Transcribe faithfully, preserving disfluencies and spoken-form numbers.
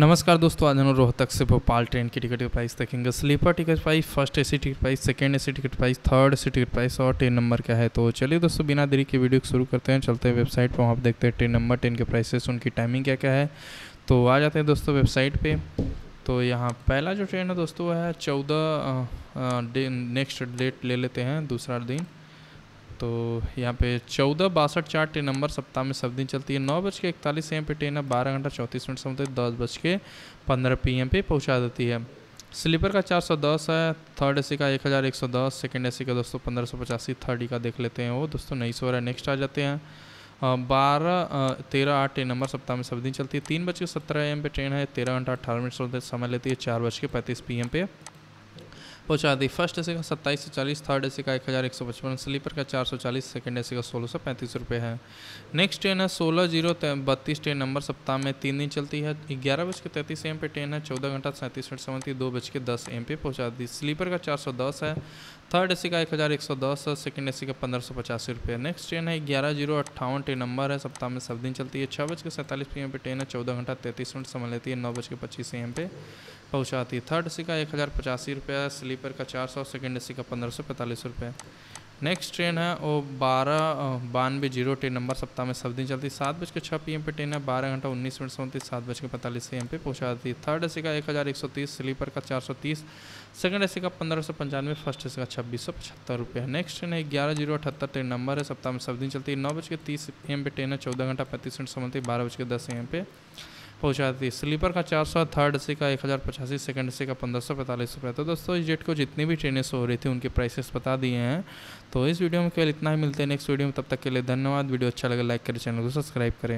नमस्कार दोस्तों, आज हम रोहतक से भोपाल ट्रेन की टिकट की प्राइस देखेंगे। Sleeper ticket price, first AC ticket price, second AC ticket price, third AC ticket price और ट्रेन नंबर क्या है। तो चलिए दोस्तों, बिना देरी के वीडियो शुरू करते हैं। चलते हैं वेबसाइट पर, वहाँ पर देखते हैं ट्रेन नंबर, ट्रेन के प्राइसेस, उनकी टाइमिंग क्या क्या है। तो आ जाते हैं दोस्तों वेबसाइट पर। तो यहाँ पहला जो ट्रेन है दोस्तों वह है चौदह नेक्स्ट डेट ले लेते हैं, दूसरा दिन। तो यहाँ पे चौदह बासठ चार ट्रेन नंबर सप्ताह में सब दिन चलती है। नौ बज के इकतालीस एम पे ट्रेन है, बारह घंटा चौंतीस मिनट समय दस बज के पंद्रह पी एम पे पहुँचा देती है। स्लीपर का चार सौ दस है, थर्ड एसी का एक हज़ार एक सौ दस, सेकेंड एसी का दोस्तों पंद्रह सौ पचासी, थर्ड ई का देख लेते हैं वो दोस्तों नहीं सो रहा है। नेक्स्ट आ जाते हैं बारह तेरह आठ ट्रेन नंबर सप्ताह में सब दिन चलती है। तीन बज के सत्रह एम पे ट्रेन है, तेरह घंटा अठारह मिनट समय लेती है, चार बज के पैंतीस पी एम पे पहुँचा दी। फर्स्ट एसी का सत्ताईस सौ चालीस, थर्ड एसी का एक हज़ार एक सौ पचपन, स्लीपर का चार सौ चालीस, सेकेंड एसी का सोलह सौ पैंतीस रुपये है। नेक्स्ट ट्रेन है सोलह जीरो बत्तीस ट्रेन नंबर सप्ताह में तीन दिन चलती है। ग्यारह बज के तैंतीस एम पे ट्रेन है, चौदह घंटा सैंतीस मिनट समय दो बज के दस एम पे पहुँचा दी। स्लीपर का चार सौ दस है, थर्ड एसी का एक हज़ार एक सौ दस है, सेकेंड एसी का पंद्रह सौ पचासी रुपये। नेक्स्ट ट्रेन है ग्यारह जीरो अट्ठावन ट्रेन नंबर है, सप्ताह में सब दिन चलती है। छः बज के सैंतालीस पी एम पे ट्रेन है, चौदह घंटा तैंतीस मिनट समय लेती है, नौ बज के पच्चीस एम पे पहुँचाती है। थर्ड एसी का एक हज़ार पचासी रुपये, स्लीपर का चार सौ, सेकेंड एसी का पंद्रह सौ पैंतालीस रुपये। नेक्स्ट ट्रेन है वो बारह बानवे जीरो ट्रेन नंबर सप्ताह में सब दिन चलती, सात बज के छः पी एम पे ट्रेन है, बारह घंटा उन्नीस मिनट समय सात बज के पैंतालीस एम पे पहुँचाती है। थर्ड एसी का एक हज़ार एक सौ तीस, स्लीपर का चार सौ तीस, सेकेंड एसी का पंद्रह सौ पंचानवे, फर्स्ट एसी का छब्बीस सौ पचहत्तर रुपये। नेक्स्ट ट्रेन है ग्यारह जीरो अठहत्तर ट्रेन नंबर है, सप्ताह में सब दिन चलती है। नौ बज के तीस एम पे ट्रेन है, चौदह घंटा पैंतीस मिनट समय बारह बज के दस एम पे पहुँचाती है। स्लीपर का चार सौ, थर्ड एसी का एक हज़ार पचासी, सेकेंड एसी का पंद्रह सौ पैंतालीस रुपये। तो दोस्तों इस डेट को जितनी भी ट्रेनें सो रही थी उनके प्राइसेस बता दिए हैं। तो इस वीडियो में केवल इतना ही, मिलते हैं नेक्स्ट वीडियो में। तब तक के लिए धन्यवाद। वीडियो अच्छा लगे लाइक करें, चैनल को सब्सक्राइब करें।